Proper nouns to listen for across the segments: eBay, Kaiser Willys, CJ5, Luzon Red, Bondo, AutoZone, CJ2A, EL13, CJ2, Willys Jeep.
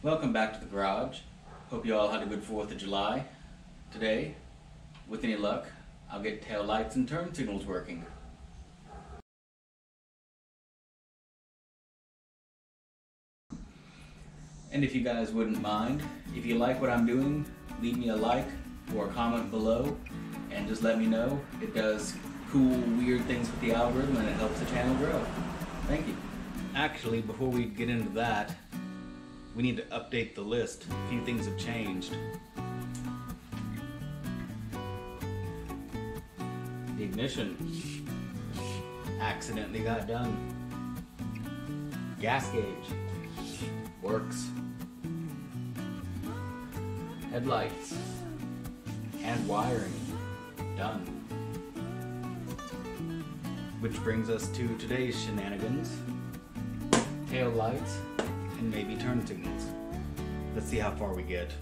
Welcome back to the garage. Hope you all had a good 4th of July. Today, with any luck, I'll get tail lights and turn signals working. And if you guys wouldn't mind, if you like what I'm doing, leave me a like or a comment below and just let me know. It does cool, weird things with the algorithm and it helps the channel grow. Thank you. Actually, before we get into that, we need to update the list. A few things have changed. The ignition accidentally got done. Gas gauge works. Headlights and wiring done. Which brings us to today's shenanigans, tail lights, and maybe turn signals. Let's see how far we get.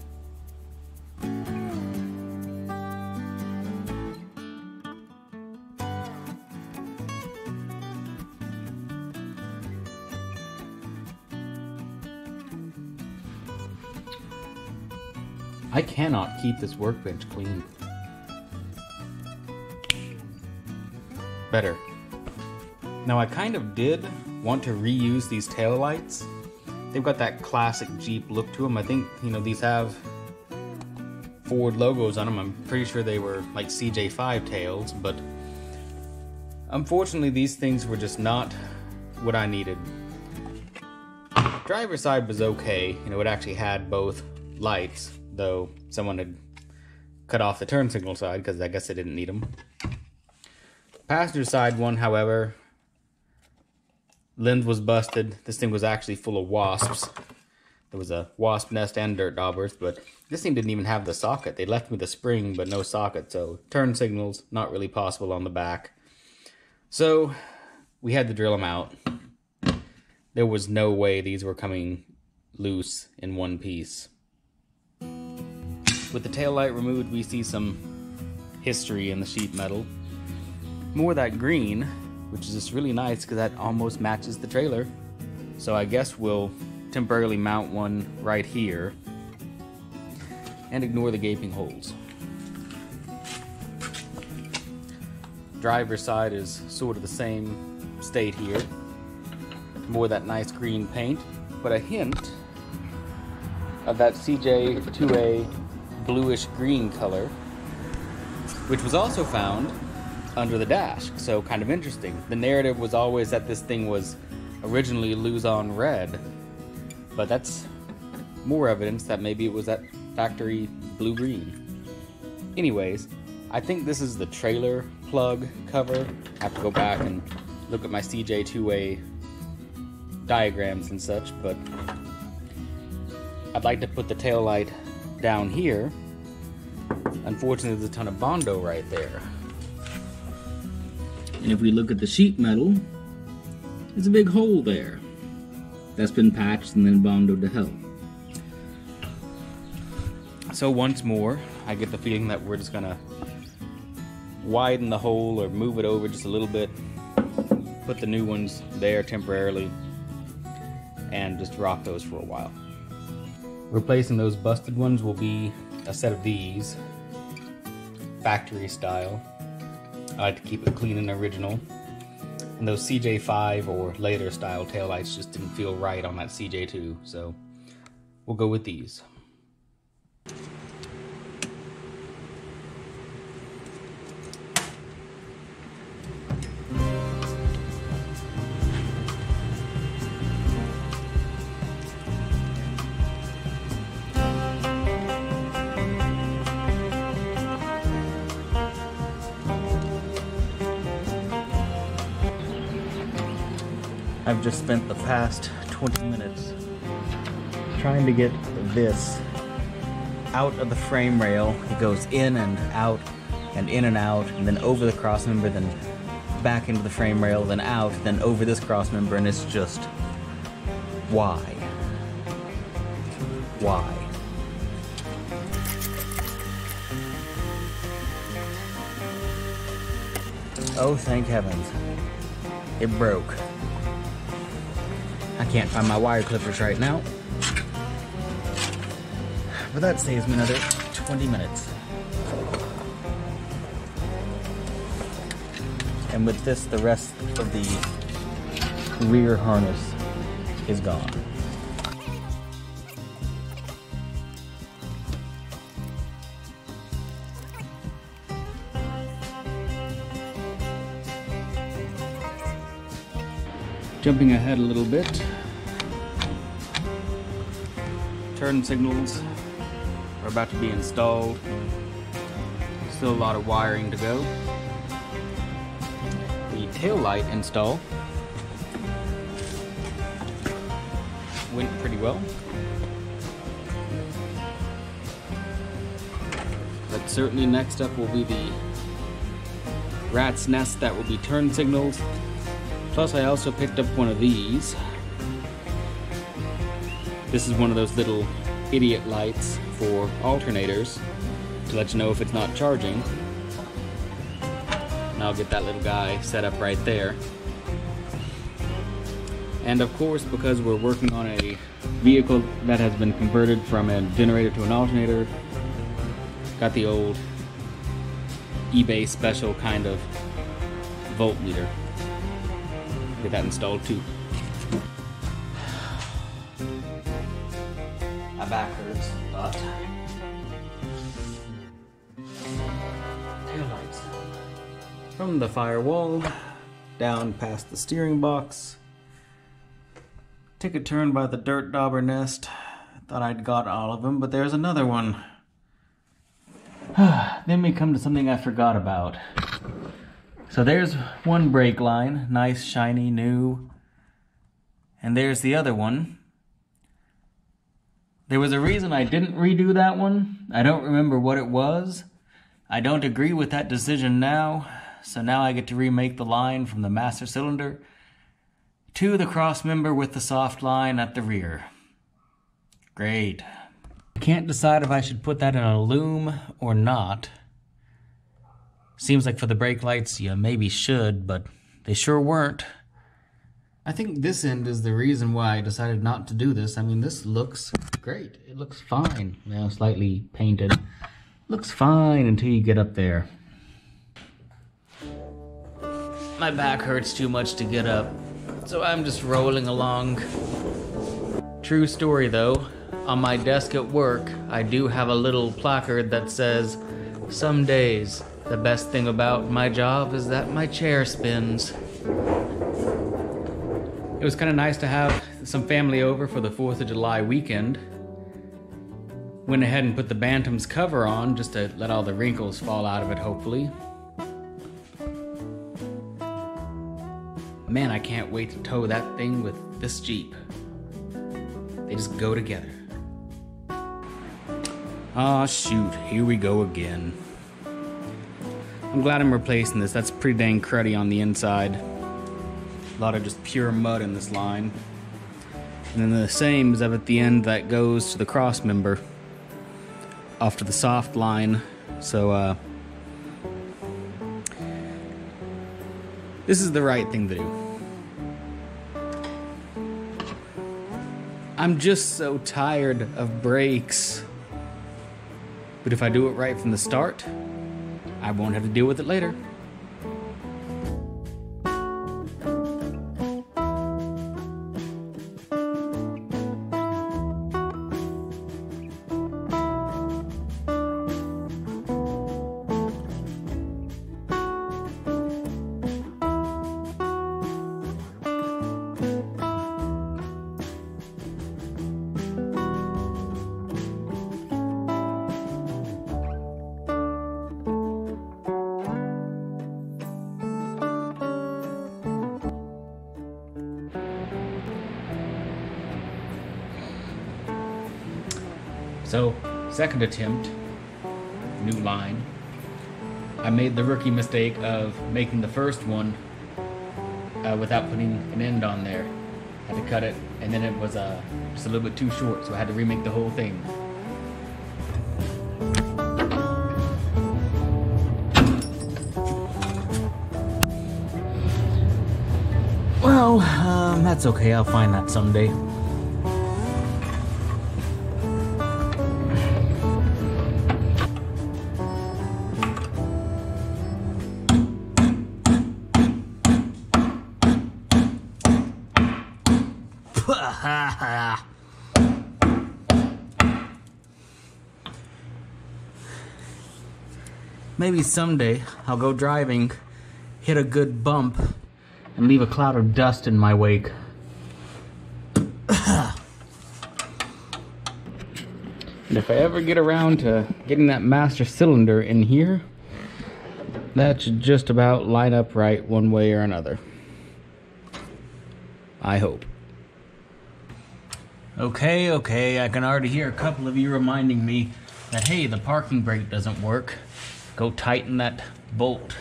I cannot keep this workbench clean. Better. Now I kind of did want to reuse these taillights. They've got that classic Jeep look to them. I think, you know, these have Ford logos on them. I'm pretty sure they were like CJ5 tails, but unfortunately these things were just not what I needed. Driver's side was okay. You know, it actually had both lights, though someone had cut off the turn signal side because I guess they didn't need them. Passenger side one, however, lens was busted. This thing was actually full of wasps. There was a wasp nest and dirt daubers, but this thing didn't even have the socket. They left me the spring, but no socket, so turn signals, not really possible on the back. So we had to drill them out. There was no way these were coming loose in one piece. With the taillight removed, we see some history in the sheet metal. More that green, which is just really nice because that almost matches the trailer. So I guess we'll temporarily mount one right here and ignore the gaping holes. Driver's side is sort of the same state here. More that nice green paint, but a hint of that CJ2A bluish green color, which was also found under the dash, so kind of interesting. The narrative was always that this thing was originally Luzon Red, but that's more evidence that maybe it was that factory blue-green. Anyways, I think this is the trailer plug cover. I have to go back and look at my CJ2A diagrams and such, but I'd like to put the taillight down here. Unfortunately, there's a ton of Bondo right there. And if we look at the sheet metal, there's a big hole there. That's been patched and then bondoed to hell. So once more, I get the feeling that we're just gonna widen the hole or move it over just a little bit, put the new ones there temporarily, and just rock those for a while. Replacing those busted ones will be a set of these, factory style. I like to keep it clean and original. And those CJ5 or later style taillights just didn't feel right on that CJ2, so we'll go with these. I've just spent the past 20 minutes trying to get this out of the frame rail. It goes in and out and in and out, and then over the crossmember, then back into the frame rail, then out, then over this crossmember, and it's just, why? Why? Oh, thank heavens. It broke. I can't find my wire clippers right now. But that saves me another 20 minutes. And with this, the rest of the rear harness is gone. Jumping ahead a little bit, turn signals are about to be installed, still a lot of wiring to go. The tail light install went pretty well, but certainly next up will be the rat's nest that will be turn signals. Plus, I also picked up one of these. This is one of those little idiot lights for alternators to let you know if it's not charging. And I'll get that little guy set up right there. And of course, because we're working on a vehicle that has been converted from a generator to an alternator, got the old eBay special kind of voltmeter. Get that installed too. My back hurts, but tail lights from the firewall down past the steering box. Take a turn by the dirt dauber nest. Thought I'd got all of them, but there's another one. Then we come to something I forgot about. So there's one brake line, nice, shiny, new. And there's the other one. There was a reason I didn't redo that one. I don't remember what it was. I don't agree with that decision now. So now I get to remake the line from the master cylinder to the cross member with the soft line at the rear. Great. I can't decide if I should put that in a loom or not. Seems like for the brake lights, you maybe should, but they sure weren't. I think this end is the reason why I decided not to do this. I mean, this looks great. It looks fine. Now slightly painted. Looks fine until you get up there. My back hurts too much to get up, so I'm just rolling along. True story though, on my desk at work, I do have a little placard that says, "Some days, the best thing about my job is that my chair spins." It was kind of nice to have some family over for the 4th of July weekend. Went ahead and put the Bantam's cover on just to let all the wrinkles fall out of it, hopefully. Man, I can't wait to tow that thing with this Jeep. They just go together. Ah, shoot, here we go again. I'm glad I'm replacing this. That's pretty dang cruddy on the inside. A lot of just pure mud in this line. And then the same is up at the end that goes to the cross member off to the soft line. So this is the right thing to do. I'm just so tired of brakes. But if I do it right from the start, I won't have to deal with it later. So, second attempt, new line. I made the rookie mistake of making the first one without putting an end on there. I had to cut it, and then it was just a little bit too short, so I had to remake the whole thing. Well, that's okay, I'll find that someday. Maybe someday I'll go driving, hit a good bump, and leave a cloud of dust in my wake. And if I ever get around to getting that master cylinder in here, that should just about line up right one way or another. I hope. Okay, I can already hear a couple of you reminding me that, hey, the parking brake doesn't work. Go tighten that bolt.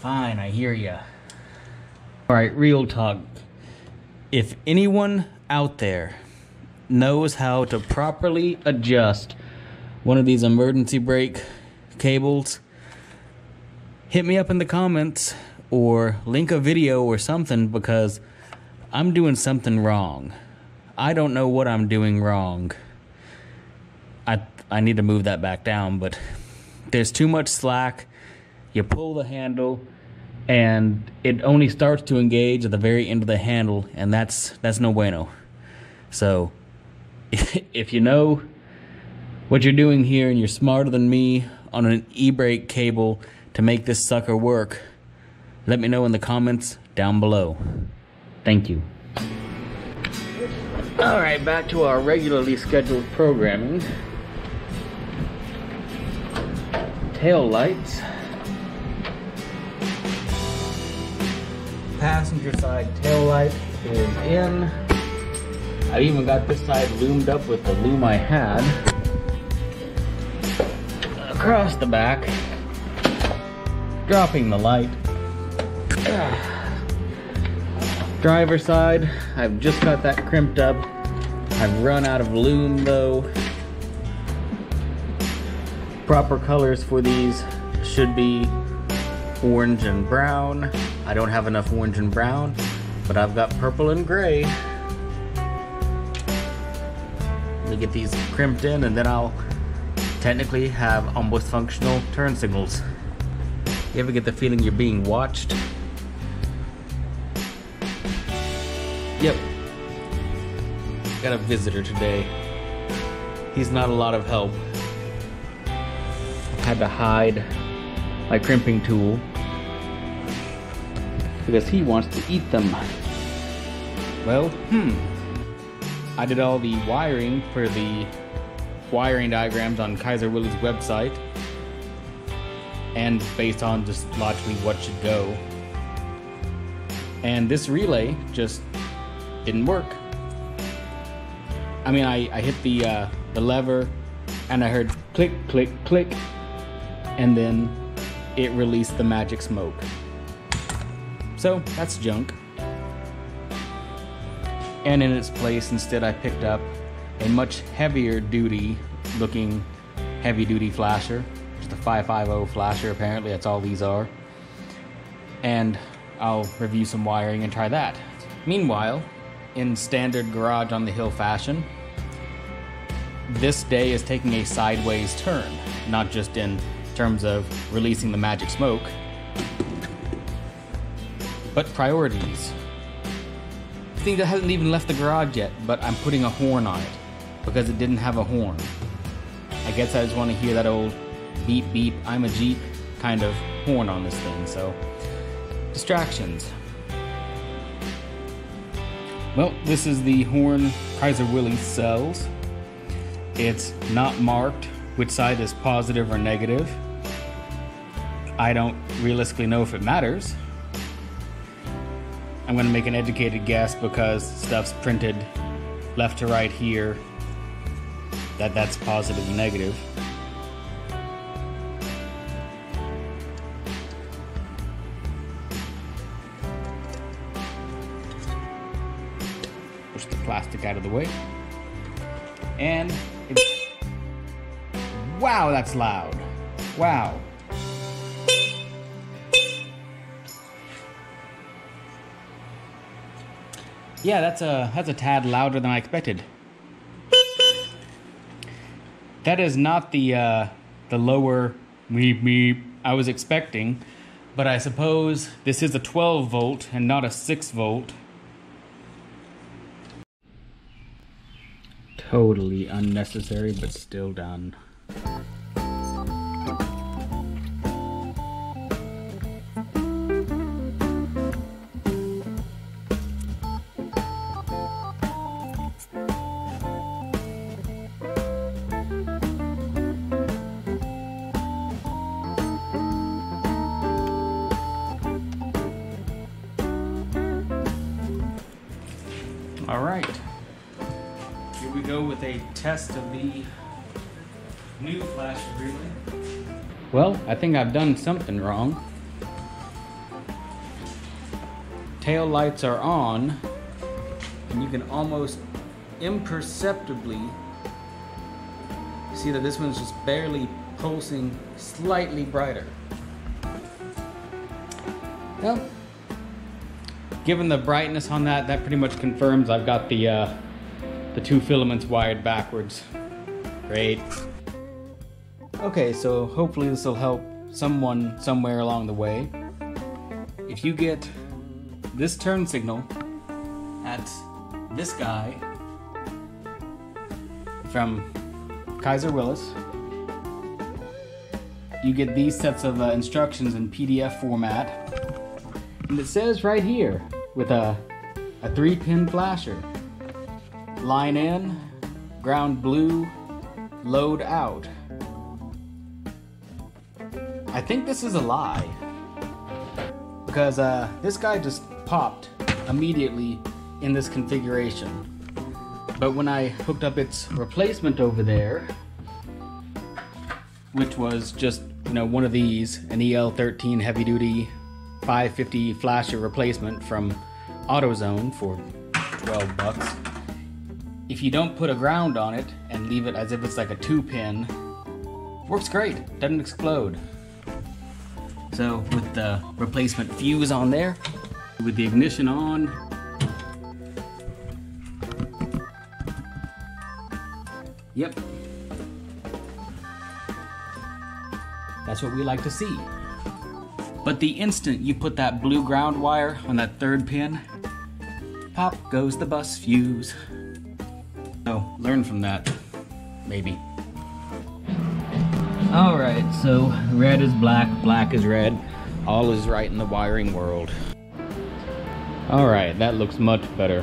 Fine, I hear ya. Alright, real talk. If anyone out there knows how to properly adjust one of these emergency brake cables, hit me up in the comments or link a video or something, because I'm doing something wrong. I don't know what I'm doing wrong. I need to move that back down, but there's too much slack. You pull the handle and it only starts to engage at the very end of the handle, and that's no bueno. So if you know what you're doing here and you're smarter than me on an e-brake cable to make this sucker work, let me know in the comments down below. Thank you. All right, back to our regularly scheduled programming. Tail lights. Passenger side tail light is in. I even got this side loomed up with the loom I had. Across the back. Dropping the light. Driver side, I've just got that crimped up. I've run out of loom though. Proper colors for these should be orange and brown. I don't have enough orange and brown, but I've got purple and gray. Let me get these crimped in, and then I'll technically have almost functional turn signals. You ever get the feeling you're being watched? Yep. Got a visitor today. He's not a lot of help. Had to hide my crimping tool because he wants to eat them. Well, I did all the wiring for the wiring diagrams on Kaiser Willys' website, and based on just logically what should go. And this relay just didn't work. I mean, I hit the lever, and I heard click, click, click, and then it released the magic smoke. So that's junk. And in its place, instead, I picked up a much heavier duty looking heavy duty flasher. It's the 550 flasher, apparently. That's all these are. And I'll review some wiring and try that. Meanwhile, in standard garage on the hill fashion, this day is taking a sideways turn, not just in terms of releasing the magic smoke, but priorities. The thing that hasn't even left the garage yet, but I'm putting a horn on it because it didn't have a horn. I guess I just want to hear that old beep beep, I'm a Jeep kind of horn on this thing. So, distractions. Well, this is the horn Kaiser Willys sells. It's not marked which side is positive or negative. I don't realistically know if it matters. I'm going to make an educated guess because stuff's printed left to right here that's positive and negative. Push the plastic out of the way. And it's... Wow, that's loud. Wow. Yeah, that's a tad louder than I expected. That is not the lower meep meep I was expecting, but I suppose this is a 12 volt and not a 6 volt. Totally unnecessary, but still done. Alright, here we go with a test of the new flash relay. Well, I think I've done something wrong. Tail lights are on, and you can almost imperceptibly see that this one's just barely pulsing slightly brighter. Well, given the brightness on that, that pretty much confirms I've got the two filaments wired backwards. Great. Okay, so hopefully this will help someone somewhere along the way. If you get this turn signal at this guy from Kaiser Willys, you get these sets of instructions in PDF format. And it says right here, with a 3-pin flasher, line in, ground blue, load out. I think this is a lie, because this guy just popped immediately in this configuration. But when I hooked up its replacement over there, which was just, you know, one of these, an EL13 heavy duty 550 flasher replacement from AutoZone for 12 bucks. If you don't put a ground on it and leave it as if it's like a 2-pin, works great, doesn't explode. So with the replacement fuse on there, with the ignition on, yep, that's what we like to see. But the instant you put that blue ground wire on that 3rd pin, pop goes the bus fuse. So learn from that, maybe. All right, so red is black, black is red. All is right in the wiring world. All right, that looks much better.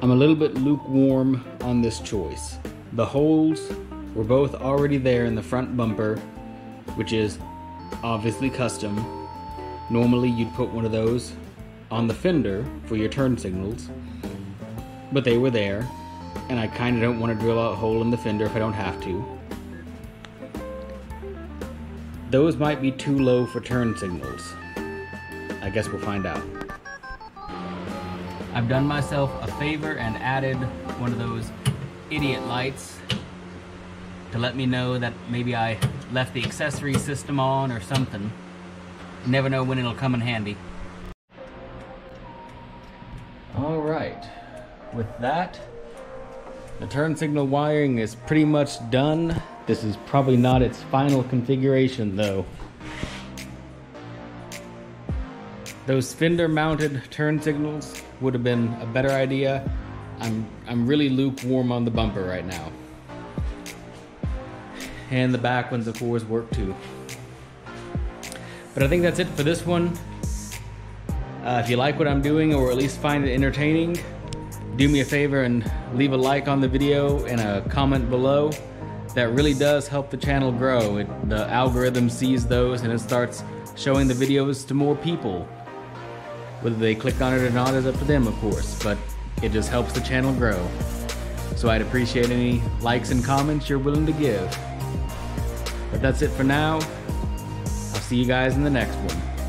I'm a little bit lukewarm on this choice. The holes were both already there in the front bumper, which is obviously custom. Normally you'd put one of those on the fender for your turn signals, but they were there, and I kind of don't want to drill out a hole in the fender if I don't have to. Those might be too low for turn signals. I guess we'll find out. I've done myself a favor and added one of those idiot lights to let me know that maybe I left the accessory system on or something. You never know when it'll come in handy. All right, with that, the turn signal wiring is pretty much done. This is probably not its final configuration though. Those fender mounted turn signals would have been a better idea. I'm really lukewarm on the bumper right now. And the back ones, of course, work too. But I think that's it for this one. If you like what I'm doing, or at least find it entertaining, do me a favor and leave a like on the video and a comment below. That really does help the channel grow. The algorithm sees those and it starts showing the videos to more people. Whether they click on it or not is up to them, of course, but it just helps the channel grow. So I'd appreciate any likes and comments you're willing to give. But that's it for now. I'll see you guys in the next one.